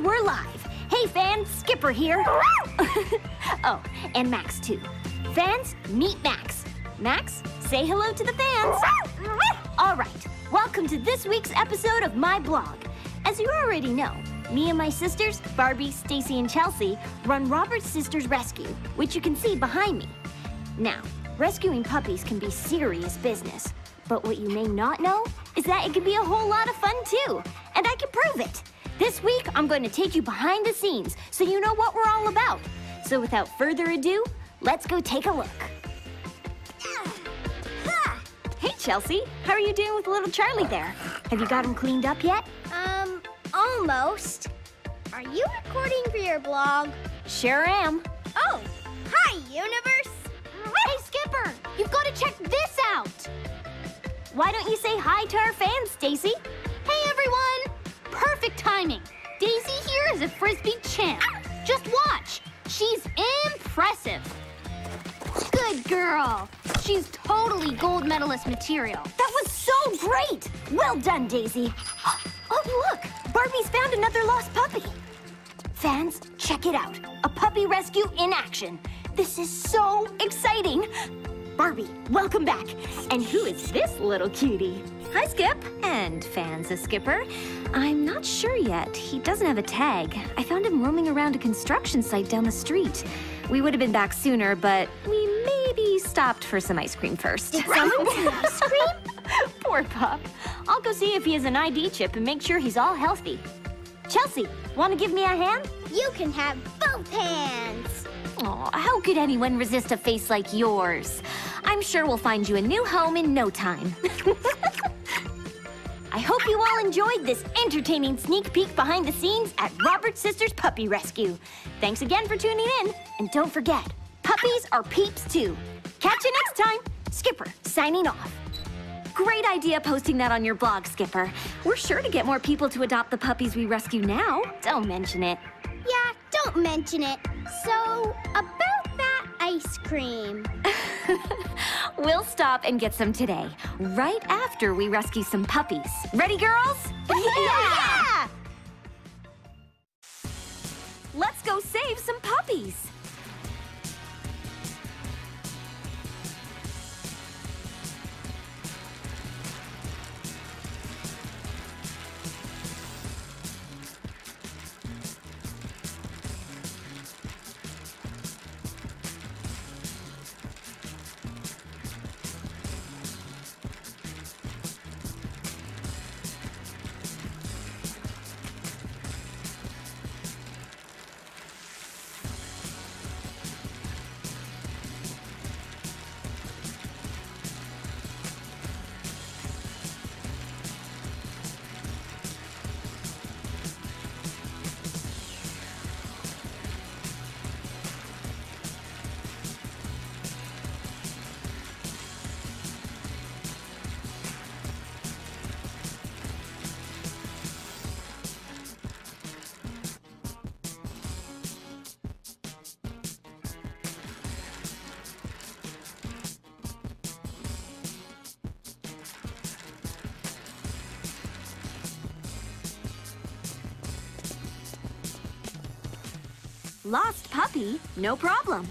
And we're live. Hey, fans, Skipper here. Oh, and Max, too. Fans, meet Max. Max, say hello to the fans. All right, welcome to this week's episode of my blog. As you already know, me and my sisters, Barbie, Stacy, and Chelsea, run Robert's Sisters Rescue, which you can see behind me. Now, rescuing puppies can be serious business, but what you may not know is that it can be a whole lot of fun, too, and I can prove it. This week, I'm going to take you behind the scenes so you know what we're all about. So without further ado, let's go take a look. Hey, Chelsea. How are you doing with little Charlie there? Have you got him cleaned up yet? Almost. Are you recording for your blog? Sure am. Oh, hi, universe. Hey, Skipper, you've got to check this out. Why don't you say hi to our fans, Stacy? Hey, everyone. Perfect timing. Daisy here is a Frisbee champ. Just watch. She's impressive. Good girl. She's totally gold medalist material. That was so great. Well done, Daisy. Oh, look. Barbie's found another lost puppy. Fans, check it out. A puppy rescue in action. This is so exciting. Barbie, welcome back. And who is this little cutie? Hi, Skip. And fans of Skipper. I'm not sure yet. He doesn't have a tag. I found him roaming around a construction site down the street. We would have been back sooner, but we maybe stopped for some ice cream first. Someone ice cream? Poor pup. I'll go see if he has an ID chip and make sure he's all healthy. Chelsea, want to give me a hand? You can have both hands. Aw, how could anyone resist a face like yours? I'm sure we'll find you a new home in no time. I hope you all enjoyed this entertaining sneak peek behind the scenes at Robert's Sisters Puppy Rescue. Thanks again for tuning in. And don't forget, puppies are peeps too. Catch you next time. Skipper, signing off. Great idea posting that on your blog, Skipper. We're sure to get more people to adopt the puppies we rescue now. Don't mention it. Yeah, don't mention it. So, about that ice cream. We'll stop and get some today, right after we rescue some puppies. Ready, girls? Yeah! Let's go save some puppies. Lost puppy, no problem.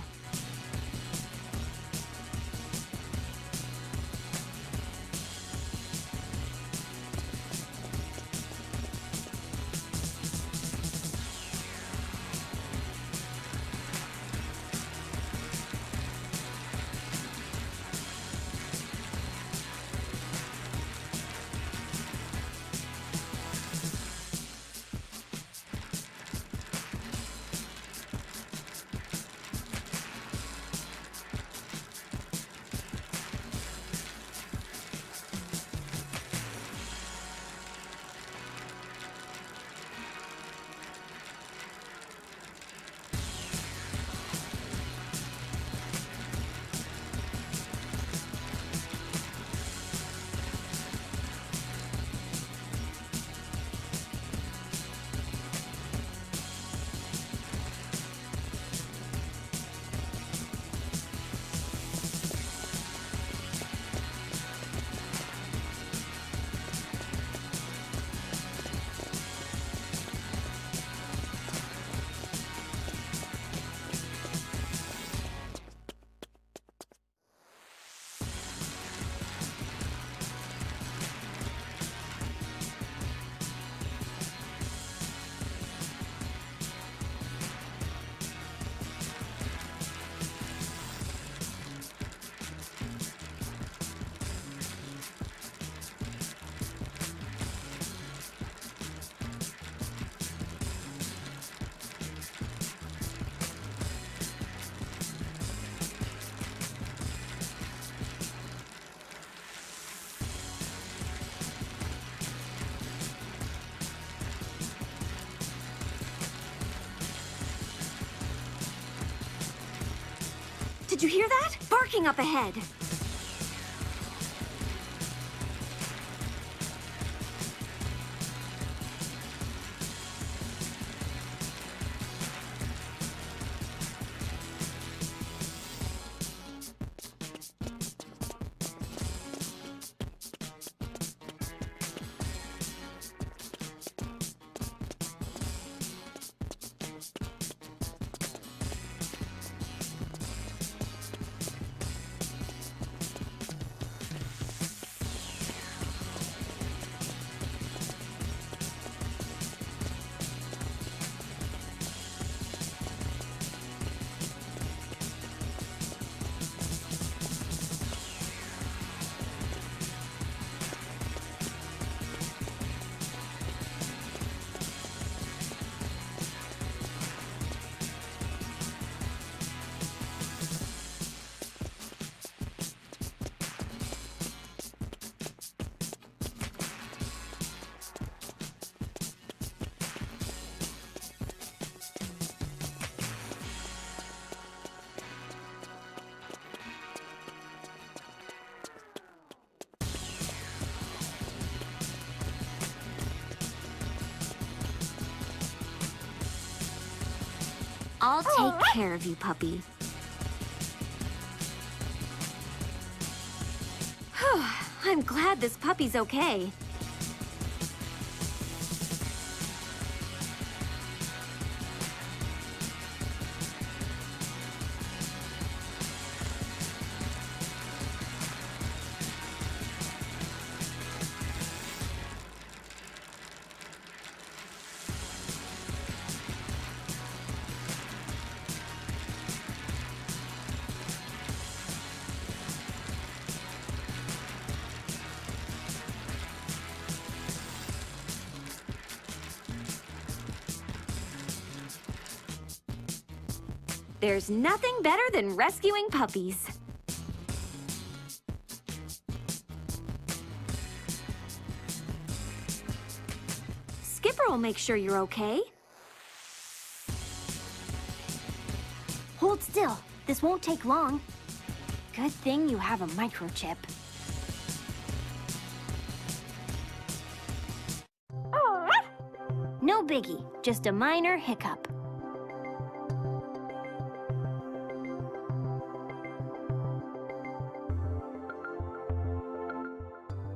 Did you hear that? Barking up ahead. I'll take care of you, puppy. I'm glad this puppy's okay. There's nothing better than rescuing puppies. Skipper will make sure you're okay. Hold still. This won't take long. Good thing you have a microchip. No biggie, just a minor hiccup.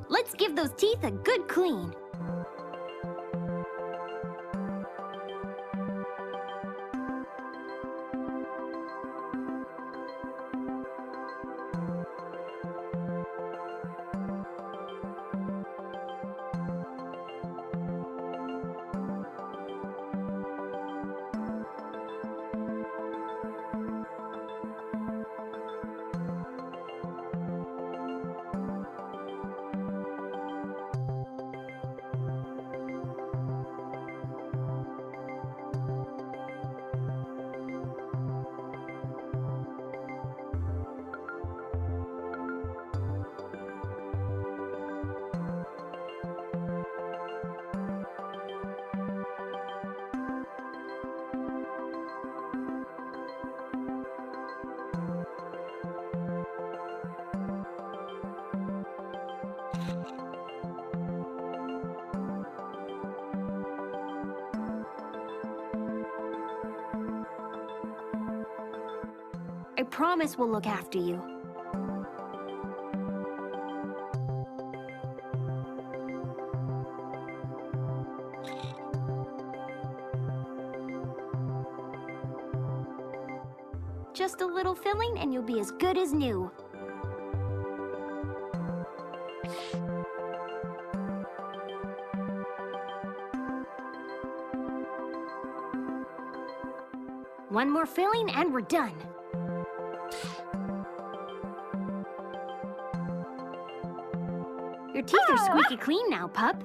Let's give those teeth a good clean. I promise we'll look after you. Just a little filling and you'll be as good as new. One more filling and we're done. Your teeth are squeaky clean now, pup.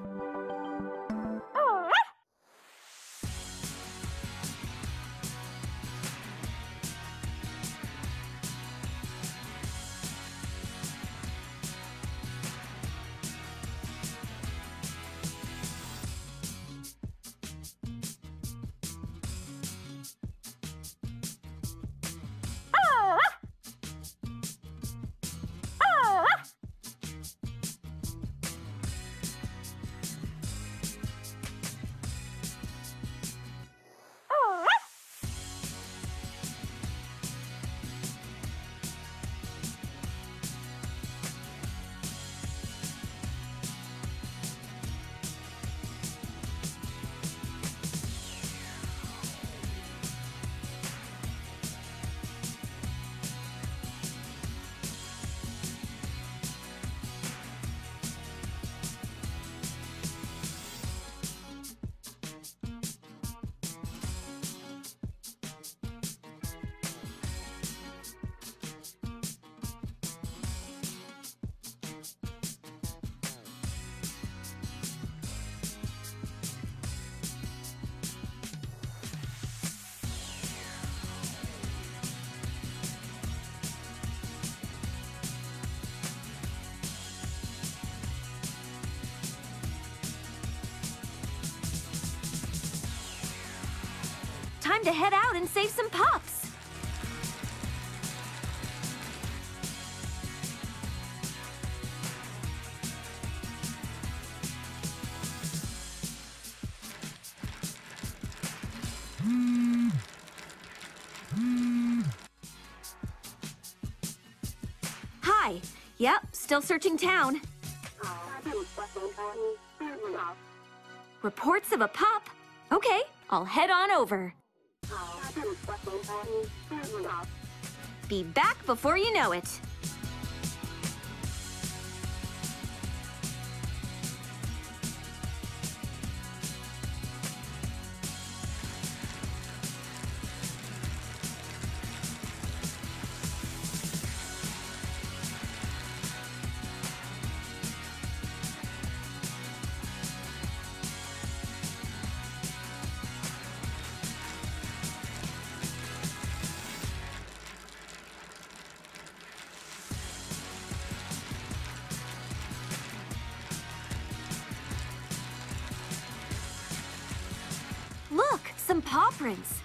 time to head out and save some pups. Hi. Yep, still searching town. Reports of a pup? Okay, I'll head on over. Be back before you know it. Some paw prints.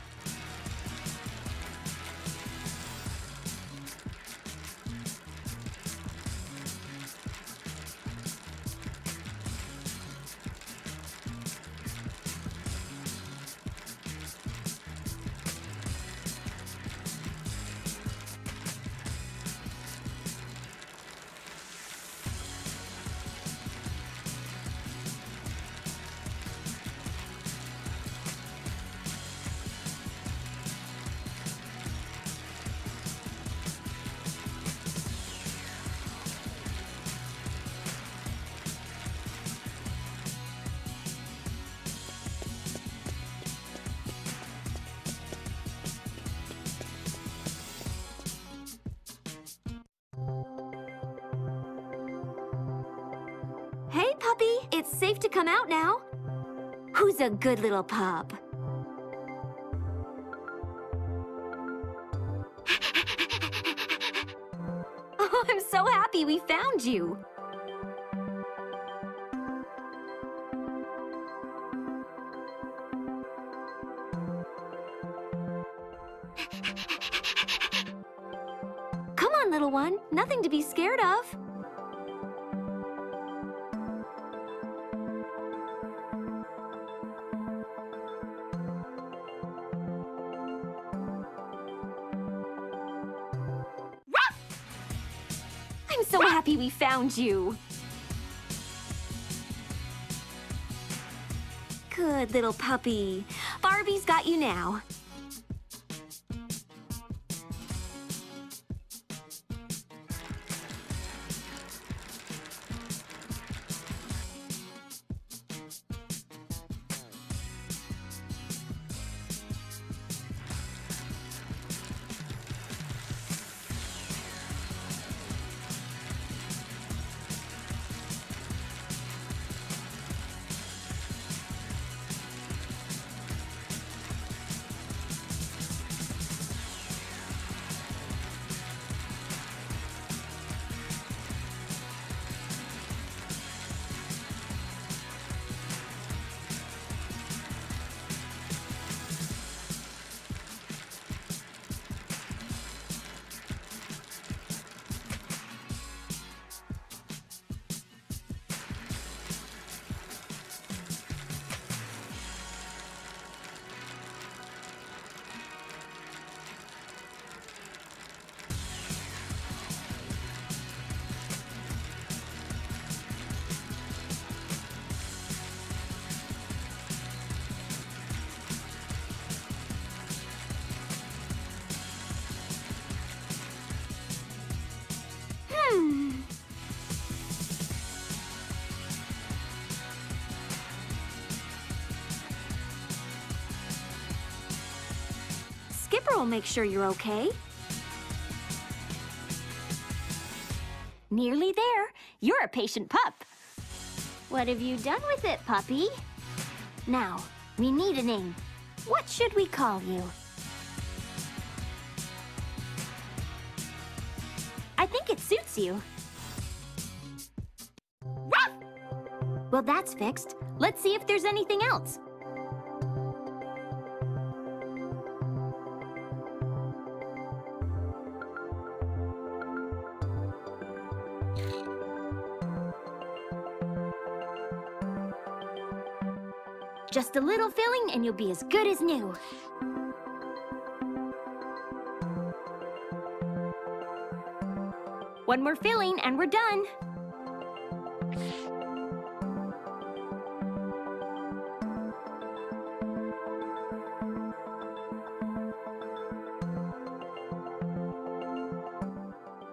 Hey, puppy, it's safe to come out now. Who's a good little pup? Oh, I'm so happy we found you. Come on, little one, nothing to be scared of. So happy we found you. Good little puppy. Barbie's got you now. Skipper will make sure you're okay. Nearly there. You're a patient pup. What have you done with it, puppy? Now, we need a name. What should we call you? I think it suits you. Well, that's fixed. Let's see if there's anything else. Just a little filling and you'll be as good as new. One more filling and we're done.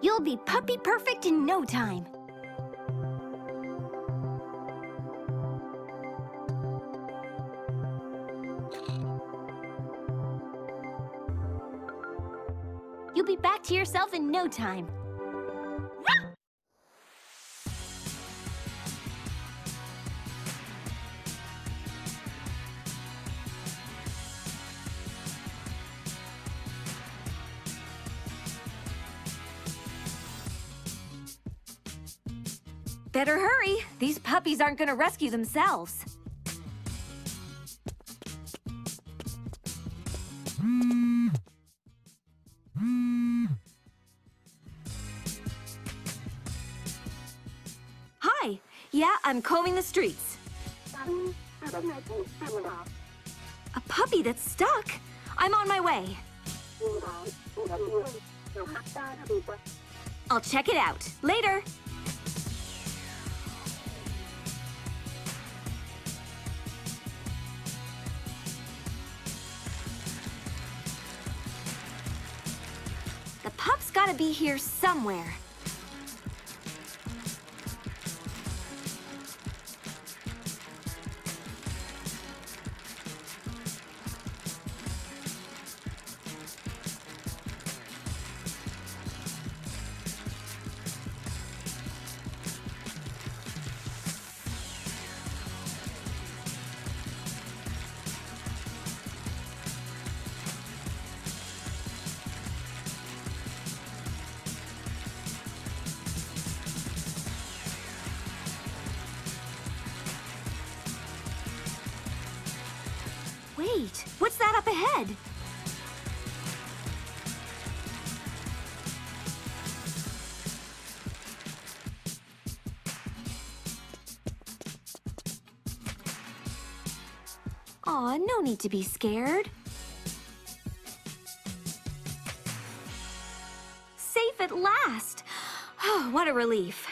You'll be puppy perfect in no time. You'll be back to yourself in no time. Better hurry. These puppies aren't gonna rescue themselves. Hi. Yeah, I'm combing the streets. A puppy that's stuck? I'm on my way. I'll check it out. Later. Pup's gotta be here somewhere. Wait, what's that up ahead? Aw, no need to be scared. Safe at last! Oh, what a relief.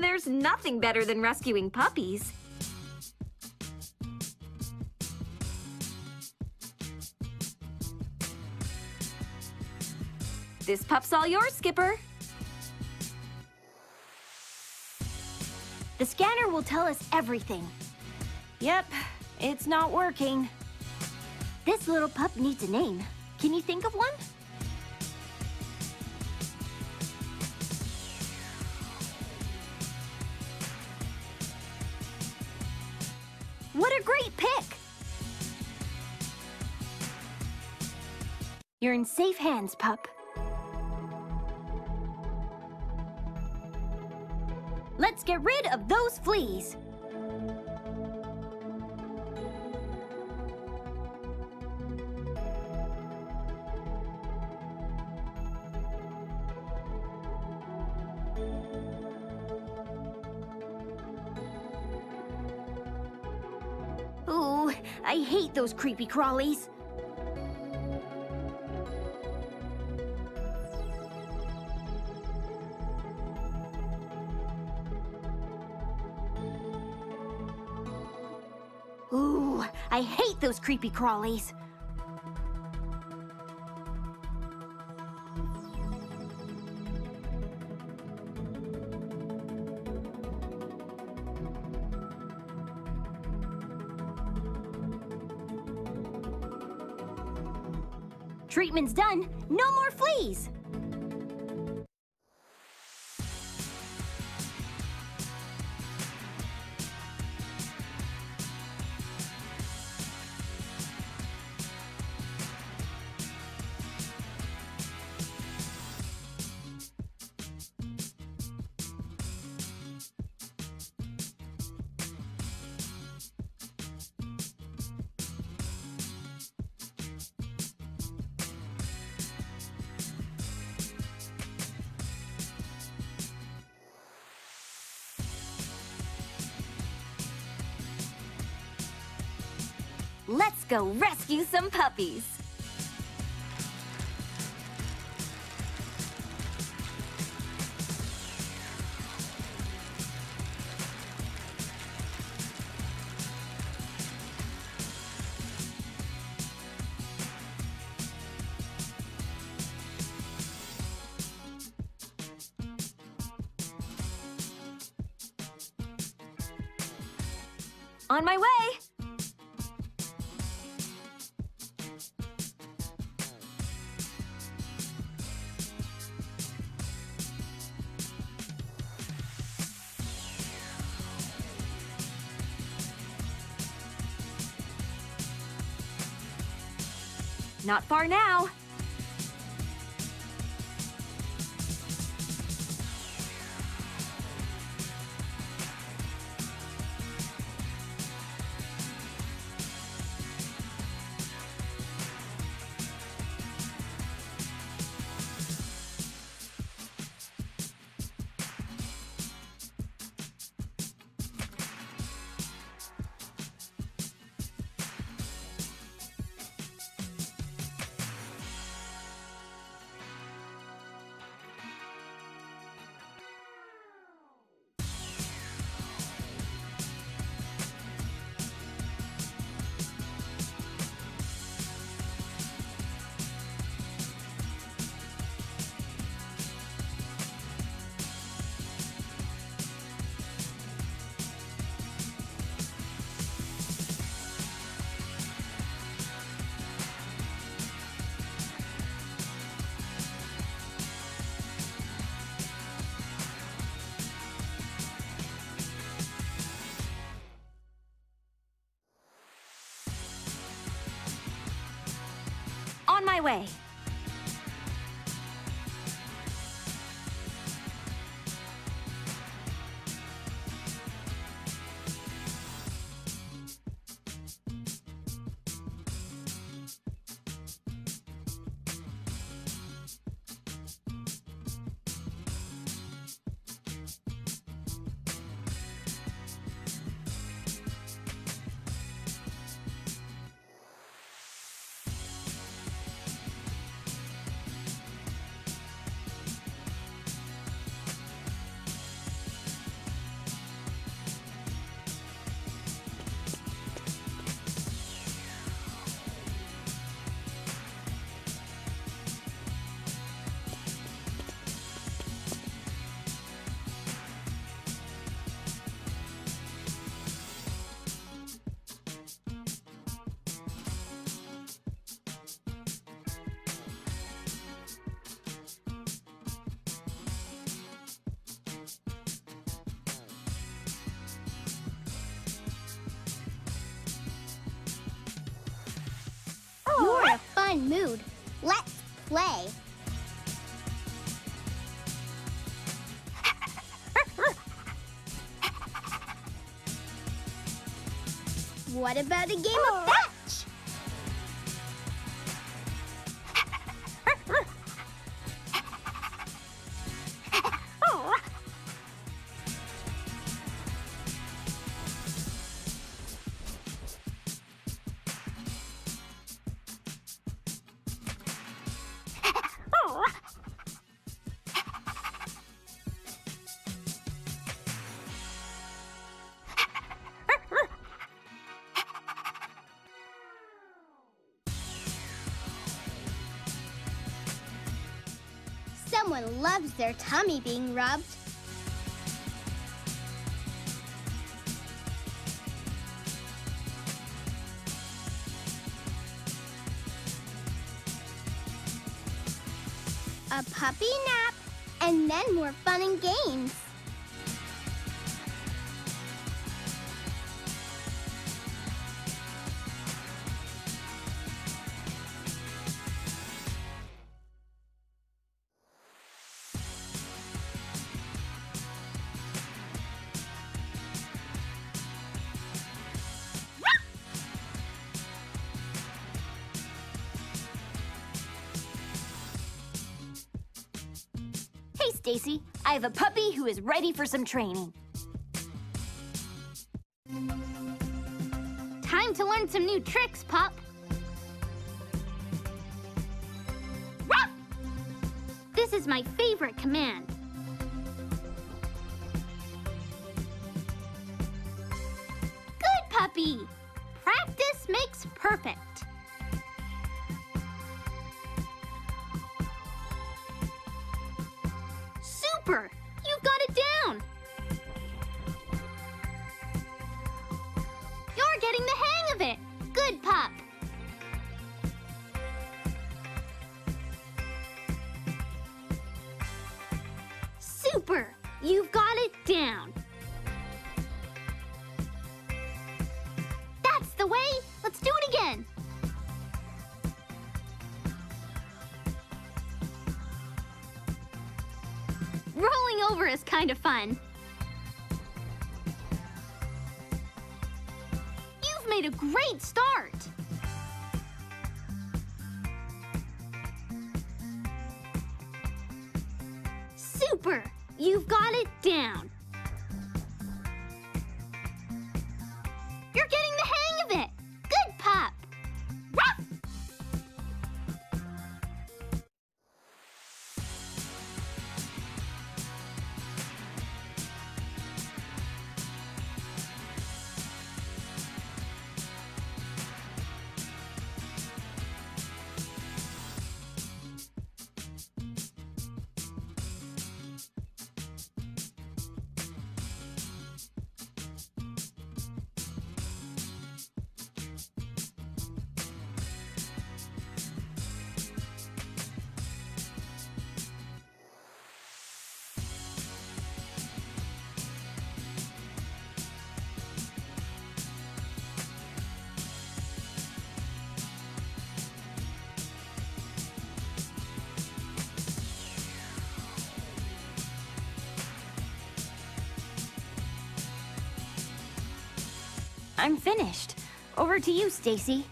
There's nothing better than rescuing puppies. This pup's all yours, Skipper. The scanner will tell us everything. Yep, it's not working. This little pup needs a name. Can you think of one? What a great pick! You're in safe hands, pup. Let's get rid of those fleas. Ooh, I hate those creepy crawlies. Ooh, I hate those creepy crawlies. Treatment's done. No more fleas. Let's go rescue some puppies. On my way. Not far now. On my way. You're in a fun mood. Let's play. What about a game of fetch? Someone loves their tummy being rubbed. a puppy nap, and then more fun and games. Stacy, I have a puppy who is ready for some training. Time to learn some new tricks, Pop. Ruff! This is my favorite command. Good puppy! Practice makes perfect. You've got it down! You're getting the hang of it! Good pup! Super! You've got it down! That's the way! Let's do it again! Rolling over is kind of fun. You've made a great start. Super! You've got it down. You're getting the hang of it. Good pup. Ruff! I'm finished. Over to you, Stacy.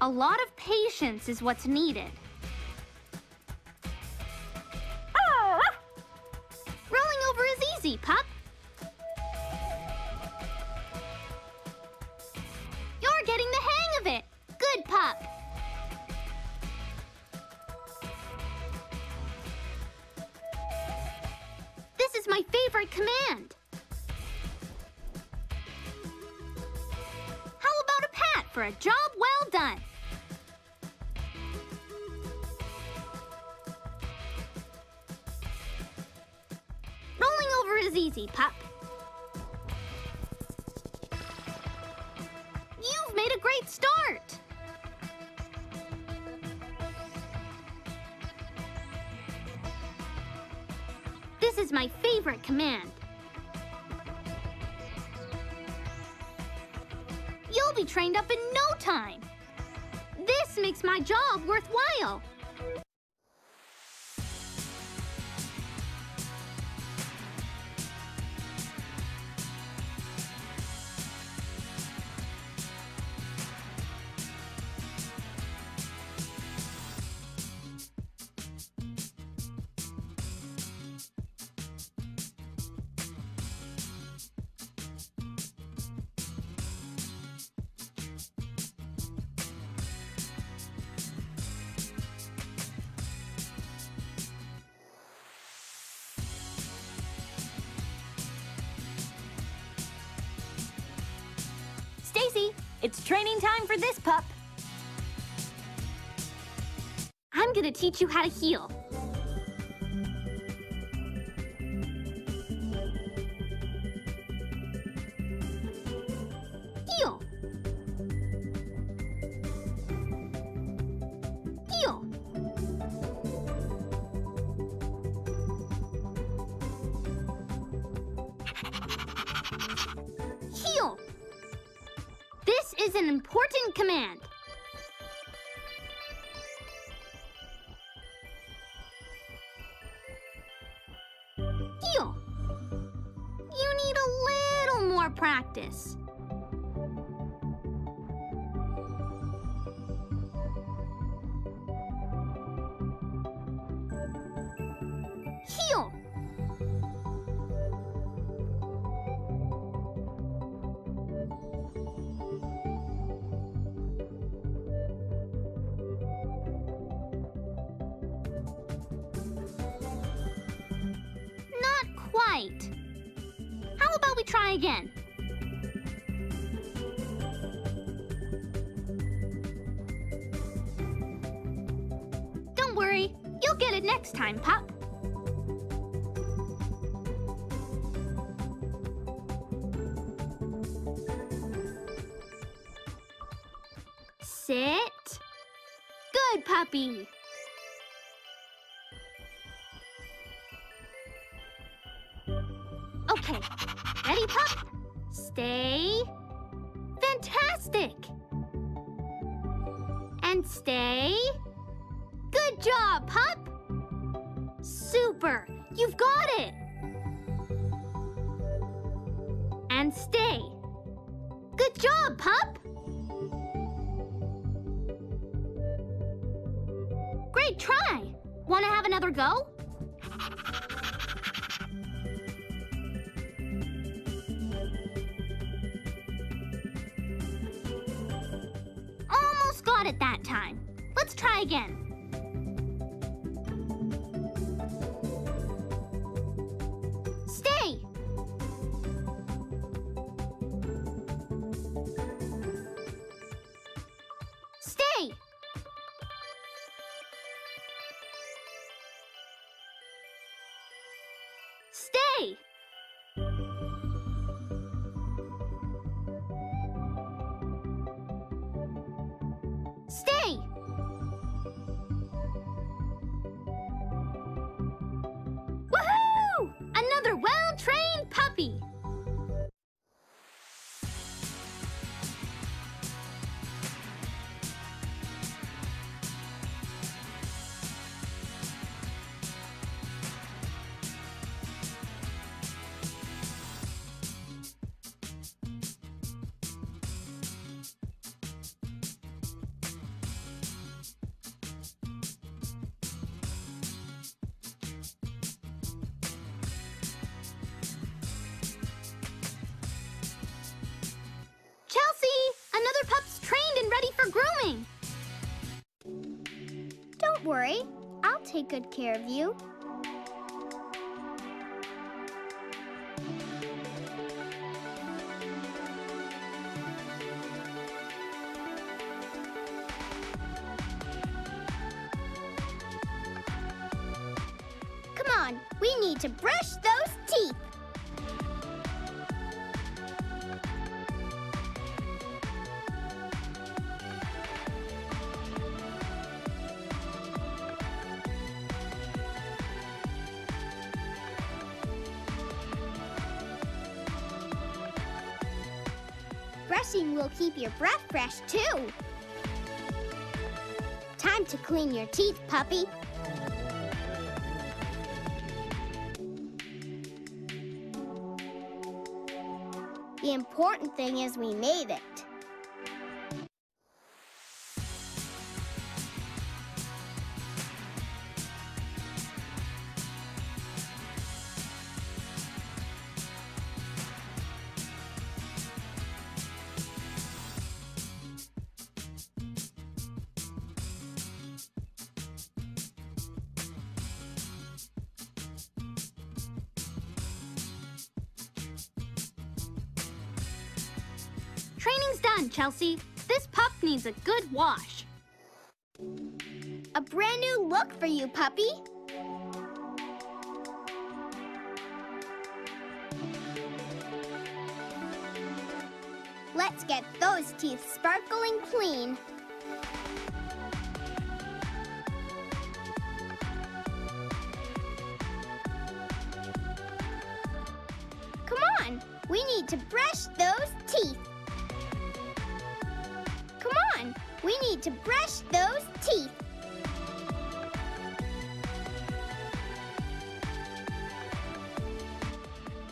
A lot of patience is what's needed. Oh. Rolling over is easy, Pop. You're getting the hang of it. Good pup. My favorite command. How about a pat for a job well done? Rolling over is easy, Pop. You've made a great start. This is my favorite command. You'll be trained up in no time. This makes my job worthwhile. Stacy, it's training time for this pup. I'm gonna teach you how to heel. Heel. is an important command. Heel. You need a little more practice. Heel. Not quite. How about we try again? Don't worry, you'll get it next time, Pop. Sit. Good puppy. Okay, ready, Pup? Stay. Fantastic. And stay. Good job, Pup. Super, you've got it. And stay. Good job, Pup. Great try! Want to have another go? Almost got it that time. Let's try again. Stay! Stay! Stay! Stay! Woohoo! Another well-trained puppy! Grooming. Don't worry, I'll take good care of you. Come on, we need to brush those teeth. Brushing will keep your breath fresh, too. Time to clean your teeth, puppy. The important thing is we made it. Training's done, Chelsea. This pup needs a good wash. A brand new look for you, puppy. Let's get those teeth sparkling clean. Come on, we need to brush those teeth. We need to brush those teeth.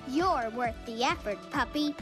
You're worth the effort, puppy.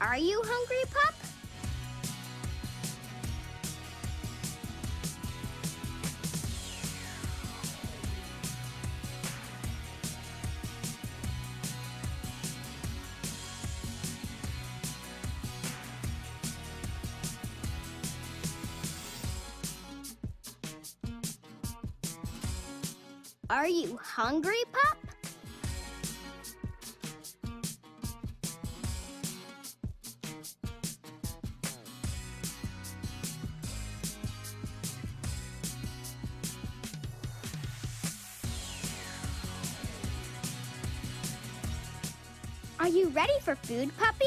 Are you hungry, pup? Are you hungry, pup? Are you ready for food, puppy?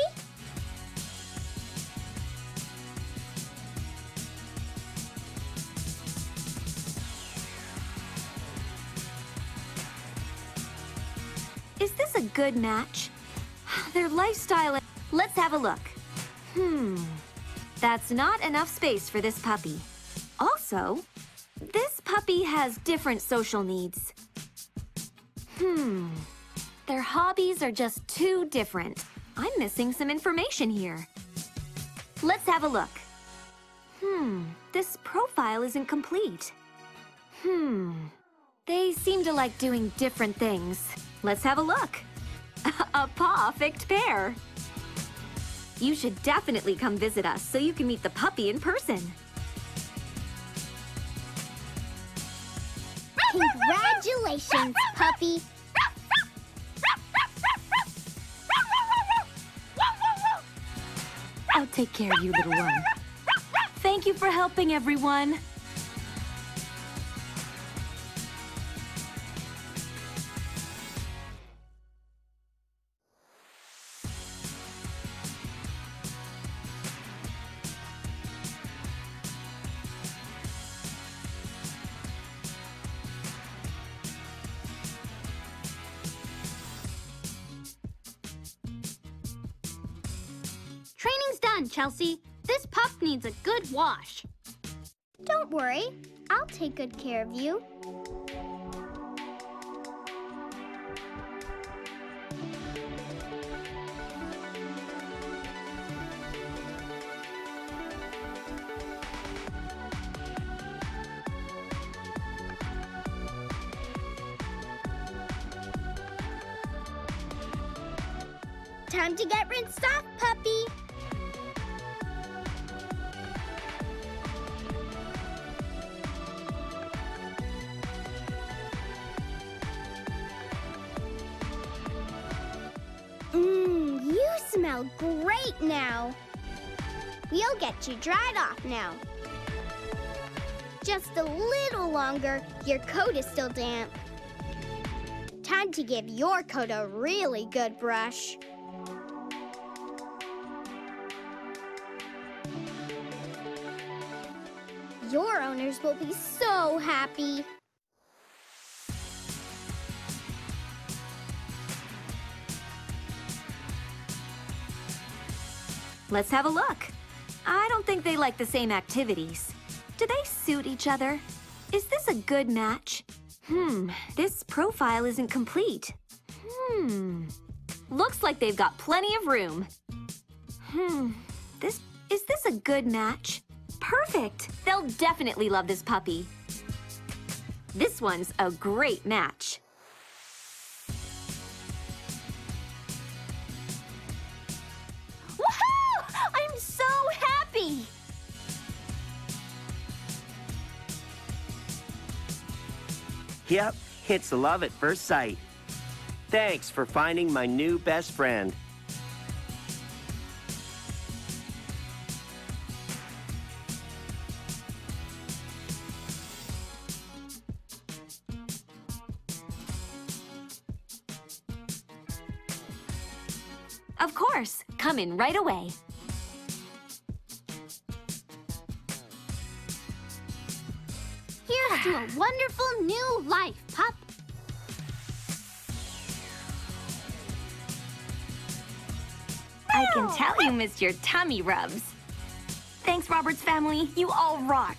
Is this a good match? Their lifestyle... Let's have a look. That's not enough space for this puppy. Also, this puppy has different social needs. Their hobbies are just too different. I'm missing some information here. Let's have a look. This profile isn't complete. They seem to like doing different things. Let's have a look. A perfect pair. You should definitely come visit us so you can meet the puppy in person. Congratulations, puppy. I'll take care of you, little one. Thank you for helping, everyone. Training's done, Chelsea. This pup needs a good wash. Don't worry. I'll take good care of you. Time to get rinsed off, puppy. You smell great now. We'll get you dried off now. Just a little longer, your coat is still damp. Time to give your coat a really good brush. Your owners will be so happy. Let's have a look. I don't think they like the same activities. Do they suit each other? Is this a good match? This profile isn't complete. Looks like they've got plenty of room. Is this a good match? Perfect! They'll definitely love this puppy. This one's a great match. I'm so happy! Yep, It's love at first sight. Thanks for finding my new best friend. Of course, come in right away. Here's to a wonderful new life, Pup. I can tell you missed your tummy rubs. Thanks, Robert's family. You all rock.